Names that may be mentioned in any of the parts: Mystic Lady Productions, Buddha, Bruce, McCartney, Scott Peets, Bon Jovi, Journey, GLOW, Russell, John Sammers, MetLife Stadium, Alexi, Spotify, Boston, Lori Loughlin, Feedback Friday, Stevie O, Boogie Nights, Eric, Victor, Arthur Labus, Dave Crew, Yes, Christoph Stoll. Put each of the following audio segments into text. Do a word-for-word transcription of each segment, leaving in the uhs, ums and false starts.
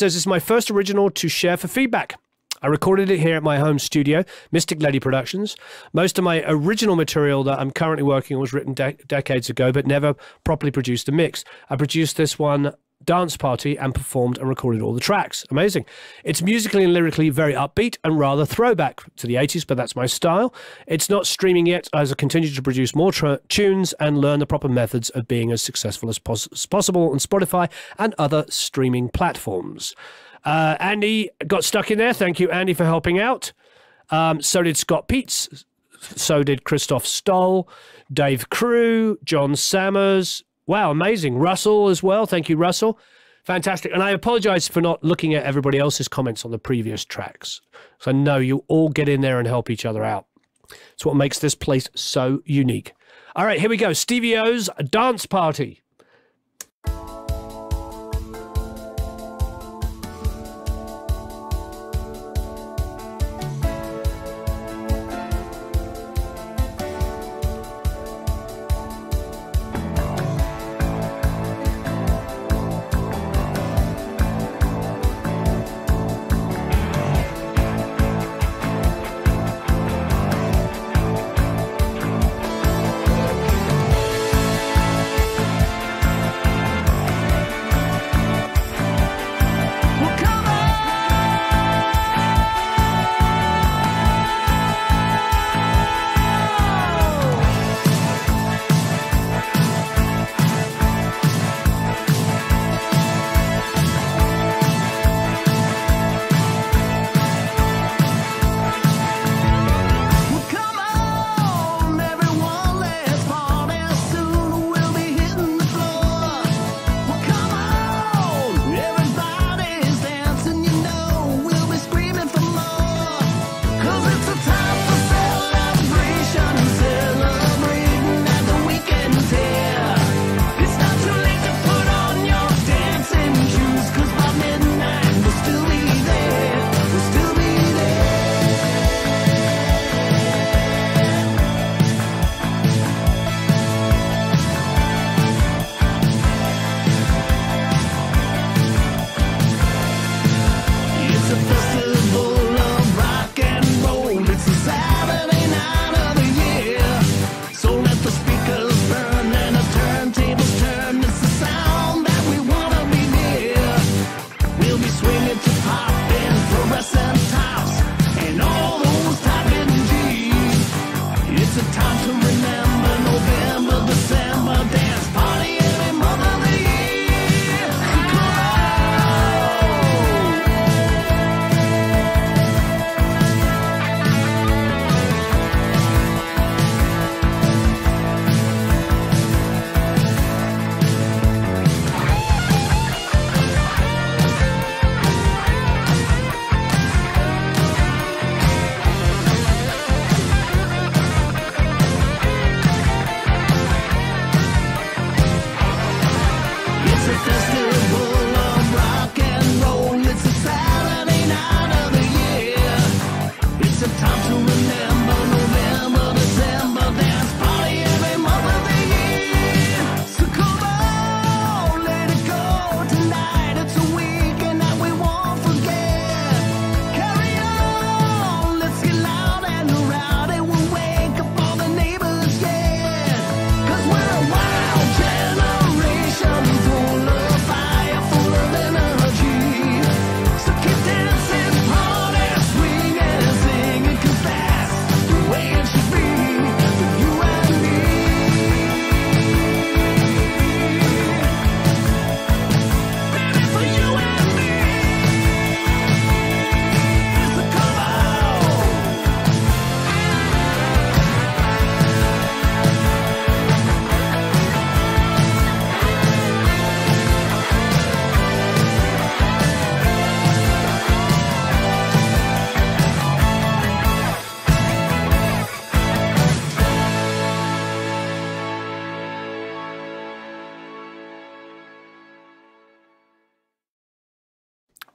says, it's my first original to share for feedback. I recorded it here at my home studio, Mystic Lady Productions. Most of my original material that I'm currently working on was written de decades ago, but never properly produced a mix. I produced this one, Dance Party, and performed and recorded all the tracks. Amazing. It's musically and lyrically very upbeat and rather throwback to the eighties, but that's my style. It's not streaming yet, as I continue to produce more tunes and learn the proper methods of being as successful as, pos as possible on Spotify and other streaming platforms. Uh, Andy got stuck in there. Thank you, Andy, for helping out. Um, so did Scott Peets. So did Christoph Stoll, Dave Crew, John Sammers. Wow, amazing. Russell as well. Thank you, Russell. Fantastic. And I apologize for not looking at everybody else's comments on the previous tracks. So no, you all get in there and help each other out. It's what makes this place so unique. All right, here we go. Stevie O's Dance Party.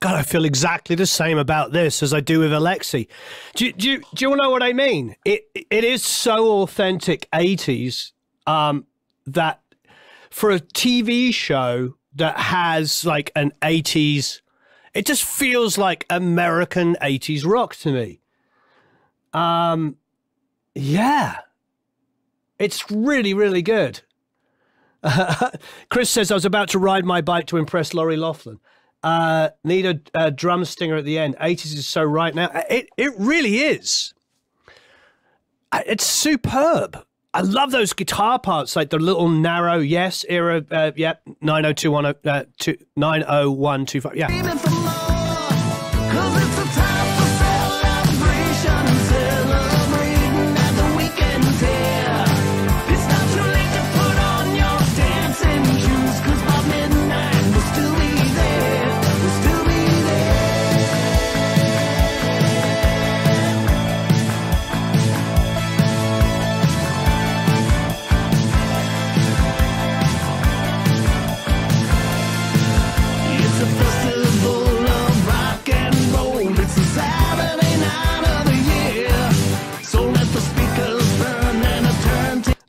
God, I feel exactly the same about this as I do with Alexi. Do, do, do you all know what I mean? It It is so authentic eighties um, that for a T V show that has like an eighties It just feels like American eighties rock to me. Um, yeah. It's really, really good. Uh, Chris says, I was about to ride my bike to impress Lori Loughlin. Uh, need a, a drum stinger at the end. eighties is so right now. It, it really is. It's superb. I love those guitar parts, like the little narrow Yes era. Uh, yeah, nine oh two one oh, uh, two, nine oh one two five. Yeah.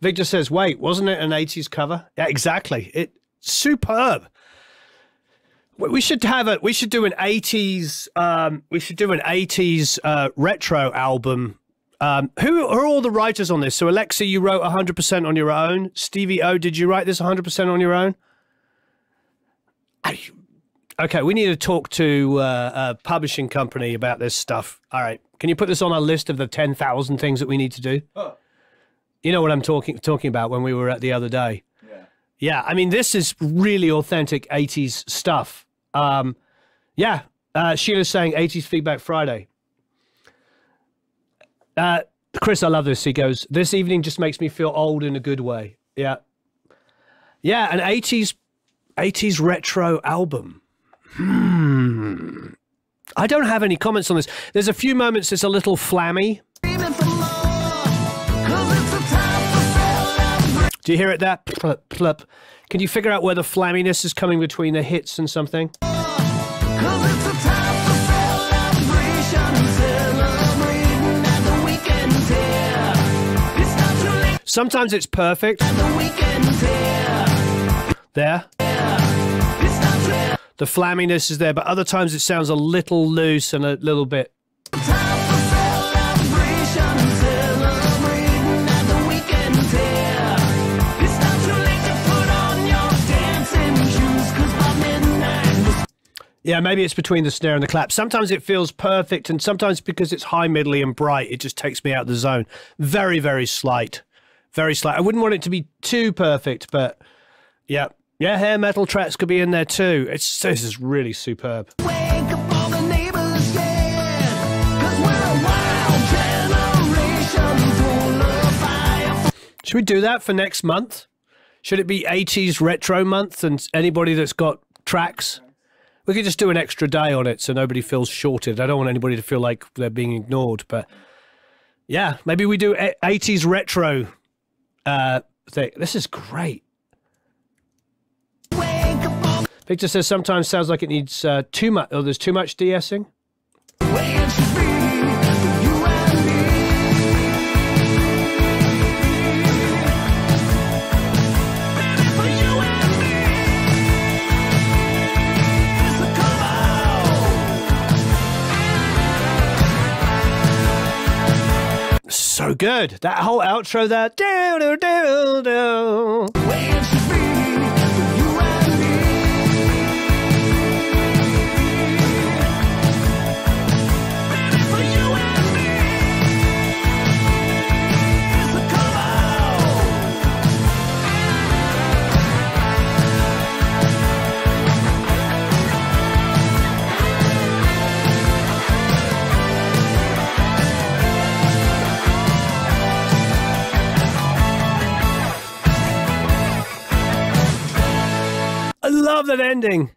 Victor says, wait, wasn't it an eighties cover? Yeah, exactly. It superb. We should have a we should do an eighties um we should do an eighties uh retro album. Um who are all the writers on this? So Alexi, you wrote one hundred percent on your own. Stevie O, did you write this one hundred percent on your own? Okay, we need to talk to uh, a publishing company about this stuff. All right. Can you put this on a list of the ten thousand things that we need to do? Oh. You know what I'm talking talking about when we were at the other day. Yeah. Yeah. I mean, this is really authentic eighties stuff. Um, yeah. Uh, Sheila's saying eighties Feedback Friday. Uh, Chris, I love this. He goes, this evening just makes me feel old in a good way. Yeah. Yeah. An eighties, eighties retro album. Hmm. I don't have any comments on this. There's a few moments it's a little flammy. Do you hear it there? Plup, plup. Can you figure out where the flamminess is coming between the hits and something? Sometimes it's perfect. There. The flamminess is there, but other times it sounds a little loose and a little bit. Yeah, maybe it's between the snare and the clap. Sometimes it feels perfect, and sometimes because it's high, middly, and bright, it just takes me out of the zone. Very, very slight. Very slight. I wouldn't want it to be too perfect, but yeah. Yeah, hair metal tracks could be in there too. It's This is really superb. Wake up all the neighbors, yeah, 'cause we're a wild generation full of fire. Should we do that for next month? Should it be eighties retro month and anybody that's got tracks? We could just do an extra day on it so nobody feels shorted. I don't want anybody to feel like they're being ignored. But, yeah, maybe we do eighties retro uh, thing. This is great. Victor says sometimes sounds like it needs uh, too much. Oh, there's too much de-essing. So good. That whole outro there. Do, do, do, do. I love that ending.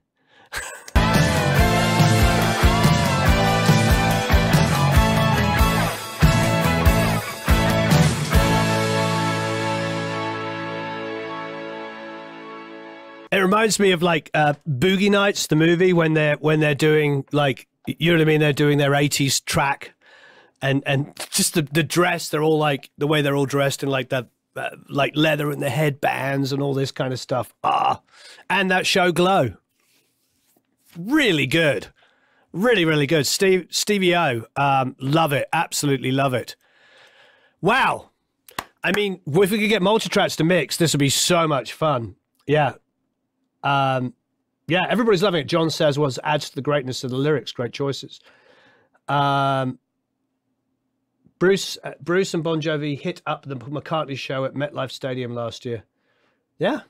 It reminds me of like uh, Boogie Nights, the movie, when they're when they're doing like, you know what I mean? They're doing their eighties track, and and just the the dress. They're all like the way they're all dressed in like that. Uh, like leather and the headbands and all this kind of stuff. Ah, and that show GLOW. Really good. Really, really good. Steve, Stevie O, um, love it. Absolutely love it. Wow. I mean, if we could get multi-tracks to mix, this would be so much fun. Yeah. Um, yeah, everybody's loving it. John says, well, adds to the greatness of the lyrics. Great choices. Um, Bruce, uh, Bruce and Bon Jovi hit up the McCartney show at MetLife Stadium last year. Yeah.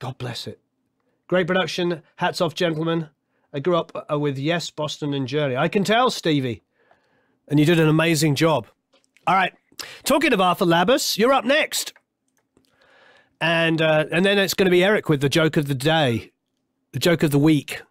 God bless it. Great production. Hats off, gentlemen. I grew up with Yes, Boston and Journey. I can tell, Stevie. And you did an amazing job. All right. Talking of Arthur Labus, you're up next. And uh, and then it's going to be Eric with the joke of the day, the joke of the week.